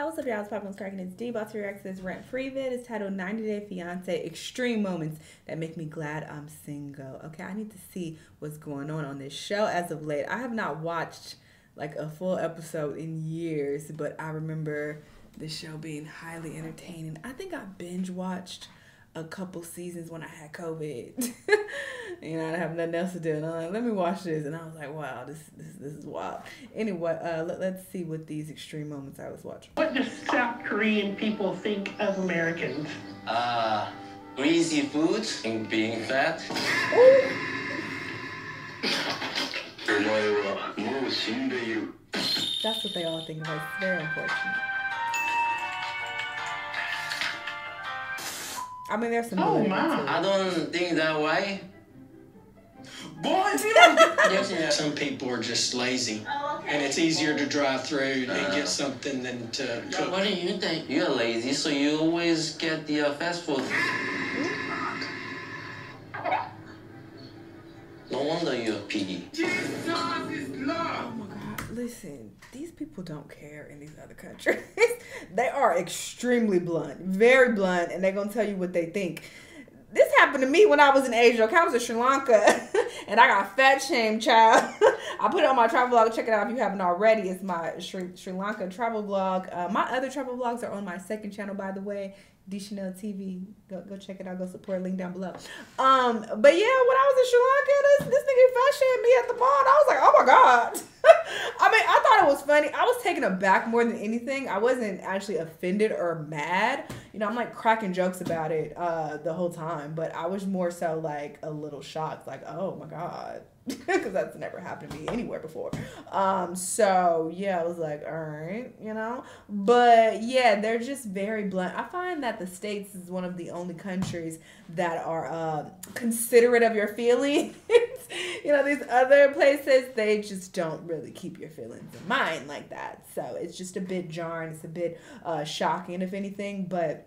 Hey, what's up, y'all? It's Poppin's Cracking. It's D-Boss Reacts. This rent-free vid is titled 90 Day Fiancé Extreme Moments That Make Me Glad I'm Single. Okay, I need to see what's going on this show as of late. I have not watched like a full episode in years, but I remember the show being highly entertaining. I think I binge-watched a couple seasons when I had COVID. You know, I didn't have nothing else to do. And I'm like, let me watch this. And I was like, wow, this is wild. Anyway, let's see what these extreme moments I was watching. What do South Korean people think of Americans? Greasy food and being fat. That's what they all think about. It's very unfortunate. I mean, there's some. Oh, wow. I don't think that way. Boy, some people are just lazy. Oh, okay. And it's easier to drive through and get something than to cook. What do you think? You're lazy, so you always get the fast food. No wonder you're a piggy. Jesus is love. Oh my God. Listen, these people don't care in these other countries. They are extremely blunt, very blunt, and they're going to tell you what they think. This happened to me when I was in Asia. Okay, I was in Sri Lanka, and I got fat shamed, child. I put it on my travel blog. Check it out if you haven't already. It's my Sri Lanka travel blog. My other travel blogs are on my second channel, by the way, D Chanel TV. Go check it out. Go support. Link down below. But yeah, when I was in Sri Lanka, this nigga fat shamed me at the mall. And I was like, oh my God. I mean, I thought it was funny. I was taken aback more than anything. I wasn't actually offended or mad. You know, I'm like cracking jokes about it the whole time, but I was more so like a little shocked, like, oh my God, because that's never happened to me anywhere before. So yeah, I was like, all right, you know, but yeah, they're just very blunt. I find that the States is one of the only countries that are considerate of your feelings. You know, these other places, they just don't really keep your feelings in mind like that. So it's just a bit jarring. It's a bit shocking, if anything. But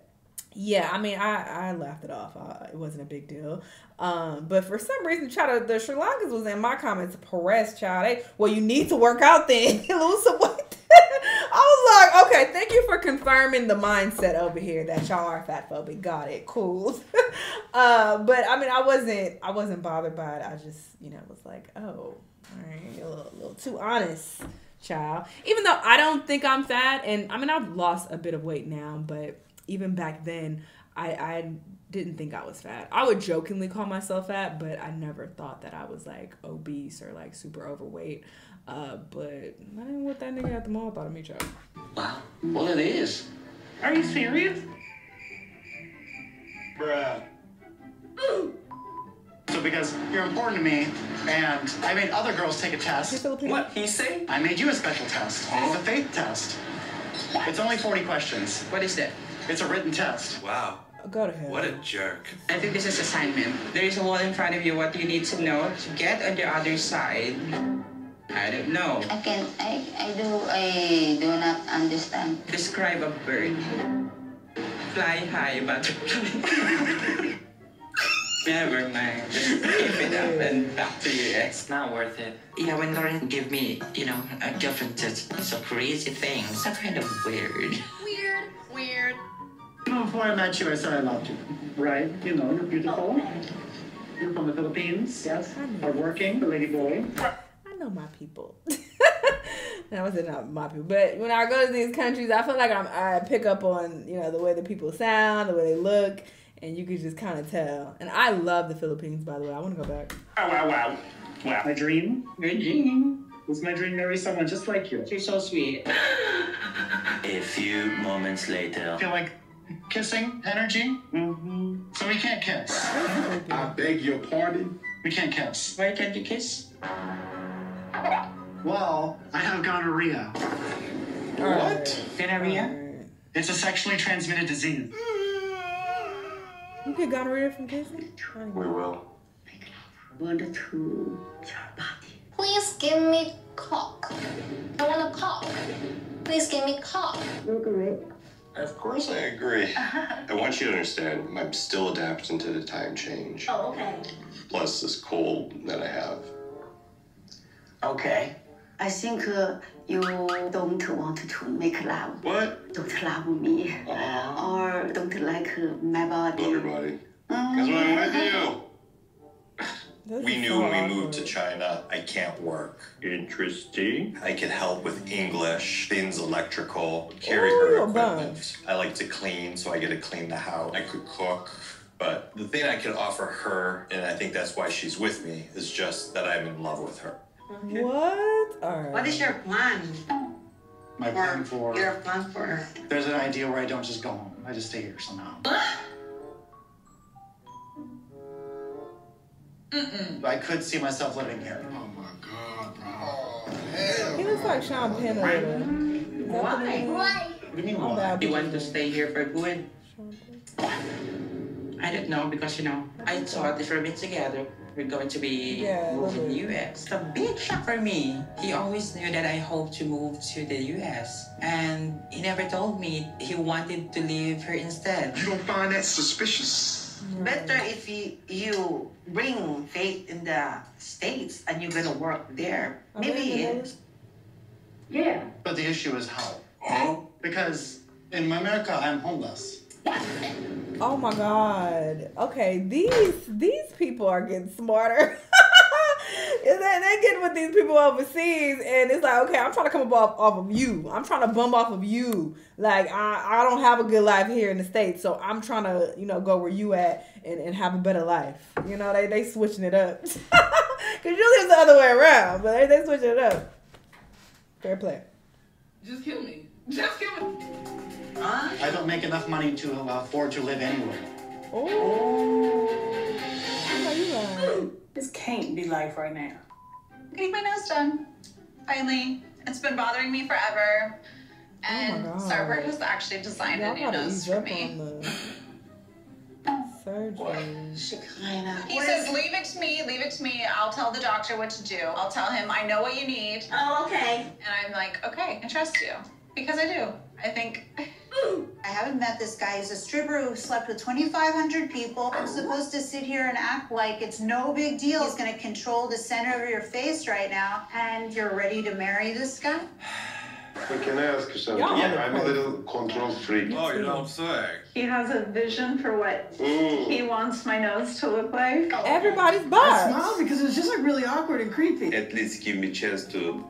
yeah, I mean, I laughed it off. It wasn't a big deal. But for some reason, child, the Sri Lankans was in my comments, "Perez, child. Hey, well, you need to work out then. Lose some weight." I was like, okay, thank you for confirming the mindset over here that y'all are fat phobic. Got it. Cool. But I mean, I wasn't bothered by it. I just, you know, was like, oh, all right, you're a little too honest, child. Even though I don't think I'm fat, and I mean, I've lost a bit of weight now, but even back then, I didn't think I was fat. I would jokingly call myself fat, but I never thought that I was like obese or like super overweight. But I didn't know what that nigga at the mall thought of me, child. Wow. Well, it is. Are you serious? Bruh. Ooh. So because you're important to me, and I made other girls take a test. What? He say? I made you a special test. It's a faith test. It's only 40 questions. What is that? It's a written test. Wow. Go to hell. What a jerk. I think this is assignment. There is a wall in front of you. What do you need to know to get on the other side? I don't know. I do not understand. Describe a bird. Fly high, butterfly. Never mind. Just give it up and back to your ex. It's not worth it. Yeah, when Lauren gave me, you know, a girlfriend test, it's a crazy thing. It's kind of weird. Weird. Before I met you, I said I loved you. Right? You know, you're beautiful. You're from the Philippines. Yes. Hardworking, the lady boy. I know my people. I was saying not my people, but when I go to these countries, I feel like I pick up on, you know, the way the people sound, the way they look, and you can just kind of tell. And I love the Philippines, by the way. I want to go back. Oh, wow, wow. Wow. My dream. Your dream. It's my dream to marry someone just like you. You're so sweet. A few moments later. I feel like kissing energy. Mm-hmm. So we can't kiss. I beg your pardon. We can't kiss. Why can't you kiss? Well, I have gonorrhea. What? Gonorrhea? It's a sexually transmitted disease. You get gonorrhea from kissing? We will. Water through your body. Please give me cock. I want a cock. Please give me cock. You agree? Of course I agree. I want you to understand, I'm still adapting to the time change. Oh, okay. Plus this cold that I have. Okay. I think you don't want to make love. What? Don't love me or don't like my body. Love your body. Because when I'm with you. We knew when we moved to China, I can't work. Interesting. I can help with English, things electrical, carry her equipment. I like to clean, so I get to clean the house. I could cook. But the thing I can offer her, and I think that's why she's with me, is just that I'm in love with her. Okay. What? Right. What is your plan? My plan for... Your plan for her. There's an idea where I don't just go home. I just stay here somehow. I could see myself living here. Oh my God, bro. Hell, he looks like Sean Penn. Why? Why? What do you mean why? You want to stay here for good? I don't know, because you know, I thought if we're been together, we're going to be moving to the US. It's a big shock for me. He always knew that I hoped to move to the US, and he never told me he wanted to leave her instead. You don't find that suspicious? Better if you bring faith in the States and you're gonna work there. Maybe. Yeah. But the issue is how. Oh. Because in America I'm homeless. Oh my God. Okay, these people are getting smarter. They get with these people overseas, and it's like, okay, I'm trying to come off of you. I'm trying to bum off of you. Like, I don't have a good life here in the States, so I'm trying to, you know, go where you at and have a better life. You know, they switching it up. Because usually it's the other way around, but they switching it up. Fair play. Just kill me. Just kill me. I don't make enough money to afford to live anywhere. Oh. How are you right? This can't be life right now. I'm getting my nails done. Finally. It's been bothering me forever. And Starburg has actually designed a new nose for me. He says, leave it to me, leave it to me. I'll tell the doctor what to do. I'll tell him I know what you need. Oh, okay. And I'm like, okay, I trust you. Because I do. I think. I haven't met this guy. He's a stripper who slept with 2,500 people. I'm supposed to sit here and act like it's no big deal. He's going to control the center of your face right now. And you're ready to marry this guy? But can I ask you something? Yeah. I'm a little control freak. Oh, you don't say. He has a vision for what he wants my nose to look like. Everybody's butt. I smiled because it was just like really awkward and creepy. At least give me a chance to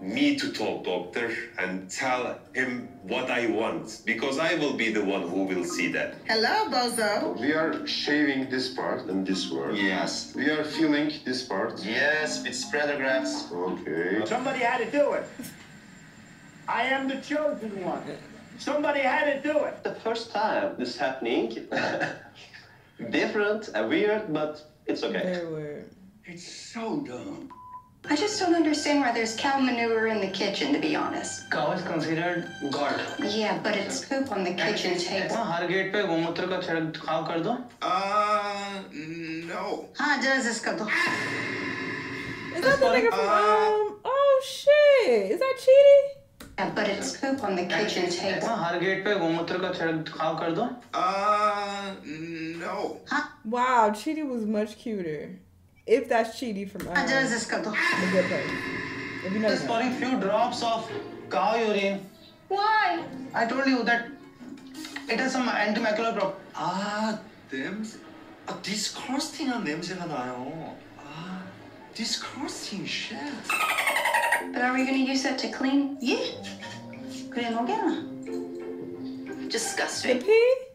talk, doctor, and tell him what I want, because I will be the one who will see that. Hello, bozo. We are shaving this part and this part. Yes. We are filling this part. Yes, with spreadographs. Okay. Somebody had to do it. I am the chosen one. Somebody had to do it. The first time this happening, different and weird, but it's okay. Very weird. It's so dumb. I just don't understand why there's cow manure in the kitchen, to be honest. Cow is considered god. Yeah, but it's poop on the kitchen table. No. Is that the nigga from, oh shit, is that Chidi? Yeah, but it's poop on the kitchen table. No. Huh? Wow, Chidi was much cuter. If that's Chidi from Ireland. A good place. If you know just pouring few drops of cow urine. Why? I told you that it has some antimicrobial property. Ah, them. Disgusting on them. Ah, disgusting shit. But are we going to use that to clean? Yeah. Disgusting.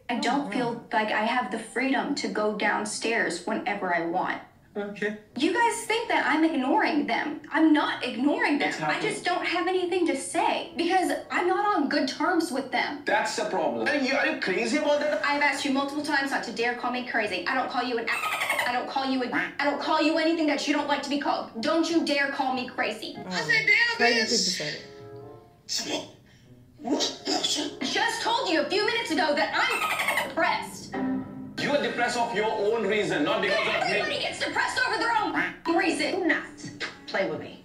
I don't feel like I have the freedom to go downstairs whenever I want. Okay. You guys think that I'm ignoring them. I'm not ignoring them. I just don't have anything to say because I'm not on good terms with them. That's the problem. Are you crazy about that? I've asked you multiple times not to dare call me crazy. I don't call you an I don't call you an I don't call you anything that you don't like to be called. Don't you dare call me crazy. I said, damn bitch. I just told you a few minutes ago that I'm depressed. You are depressed of your own reason, not because of me. Everybody gets depressed over their own reason. Do not play with me.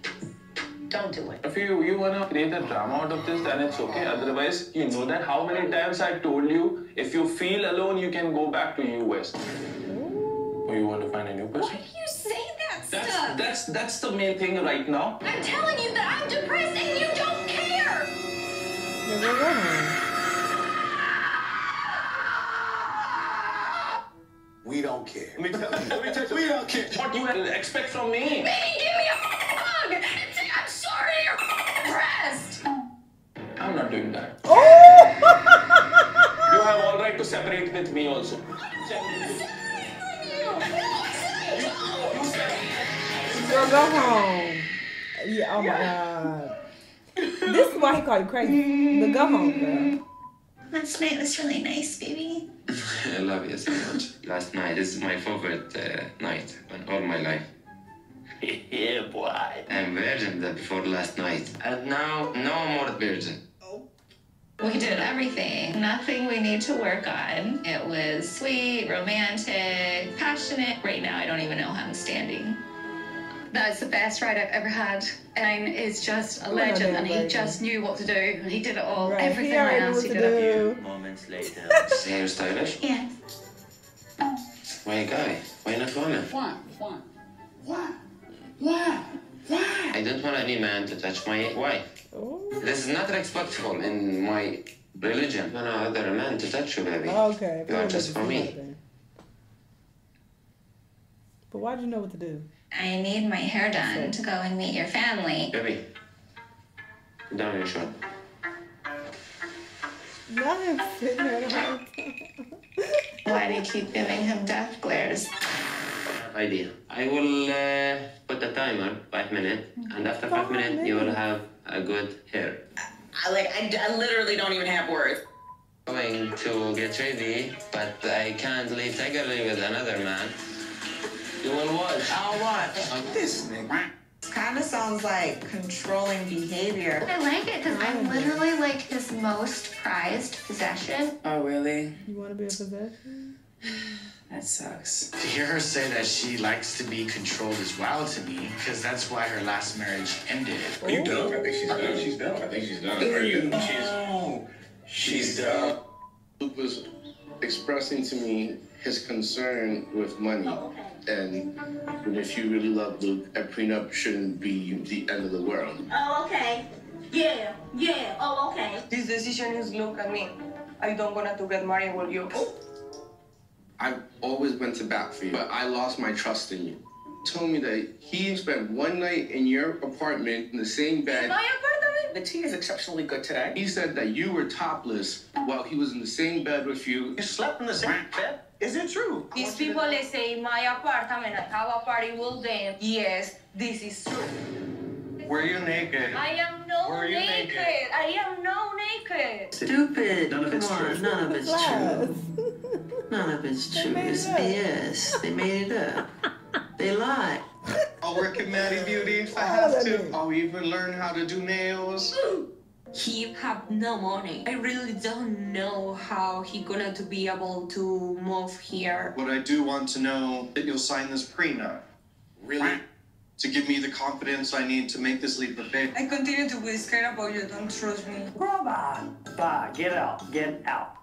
Don't do it. If you want to create a drama out of this, then it's okay. Otherwise, you know that how many times I told you, if you feel alone, you can go back to US. Or you want to find a new person? Why do you say that stuff? That's the main thing right now. I'm telling you that I'm depressed and you don't care. don't care. Let me tell you. We don't care. What do you expect from me? Baby, give me a hug. I'm sorry, you're depressed. I'm not doing that. Oh. You have all right to separate with me also. Girl, go home. Yeah, oh my God. This is why he called you crazy. But go home, girl. Last night was really nice, baby. I love you so much. Last night is my favorite night in all my life. Yeah, boy. I'm virgin before last night. And now, no more virgin. We did everything. Nothing we need to work on. It was sweet, romantic, passionate. Right now, I don't even know how I'm standing. That's the best ride I've ever had. Dane is just a legend, and he just knew what to do. And he did it all. Right. Everything I asked, he did. Moments later. Hair stylish? Yeah. Where you going? Where you not going? Why? I don't want any man to touch my wife. Ooh. This is not respectful in my religion. No other man to touch you, baby. Oh, okay. You are just for me. But why do you know what to do? I need my hair done to go and meet your family. Baby, down your shirt. Now I'm sitting there. Why do you keep giving him death glares? Idea. I will put a timer, 5 minutes, and after 5 minutes you will have a good hair. I literally don't even have words. I'm going to get ready, but I can't leave Tigerly with another man. You will watch. I'll watch. Like this nigga. Kind of sounds like controlling behavior. I like it because I'm literally like his most prized possession. Oh, really? You want to be a possession? That sucks. To hear her say that she likes to be controlled is wild to me because that's why her last marriage ended. Are you dumb? I think she's dumb. Are you? She's dumb. Luke was expressing to me his concern with money. Oh, okay. And if you really love Luke, a prenup shouldn't be the end of the world. Oh, okay. Yeah. Oh, okay. This decision is Luke and me. I don't want to get married with you. I always went to bat for you, but I lost my trust in you. Told me that he spent one night in your apartment in the same bed. My apartment? The tea is exceptionally good today. He said that you were topless while he was in the same bed with you. You slept in the same bed? Is it true? These people, they say, my apartment, I have a party with them. Yes, this is true. Were you naked? I am no naked. I am no naked. Stupid. None of it's true. None of it's true. None of it's true. It's BS. They made it up. They lie. I'll work at Maddie Beauty if I have to. I'll even learn how to do nails. He have no money. I really don't know how he gonna to be able to move here. What I do want to know that you'll sign this prenup. Really? To give me the confidence I need to make this leap of faith. I continue to be scared about you. Don't trust me. Brava. Bah, get out. Get out.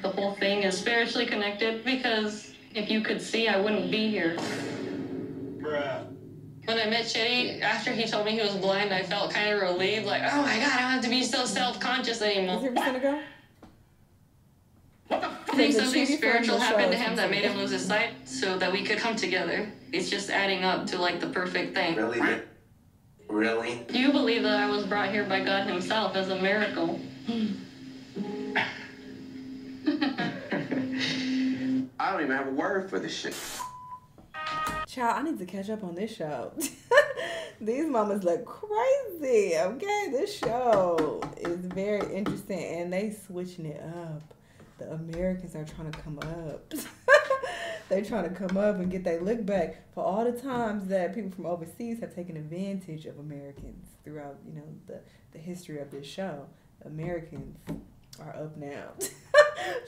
The whole thing is spiritually connected because if you could see, I wouldn't be here. Bruh. When I met Chetty, after he told me he was blind, I felt kind of relieved, like, oh my God, I don't have to be so self-conscious anymore. Is he gonna go? What the fuck? I think something spiritual happened to him that made him lose his sight so that we could come together. It's just adding up to, like, the perfect thing. Really? You believe that I was brought here by God himself as a miracle. I don't even have a word for this shit. Child, I need to catch up on this show. These mamas look crazy, okay? This show is very interesting, and they switching it up. The Americans are trying to come up. They're trying to come up and get their look back for all the times that people from overseas have taken advantage of Americans throughout, you know, the history of this show. Americans are up now.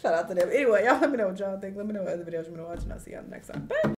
Shout out to them. Anyway, y'all let me know what y'all think. Let me know what other videos you want to watch, and I'll see y'all next time. Bye!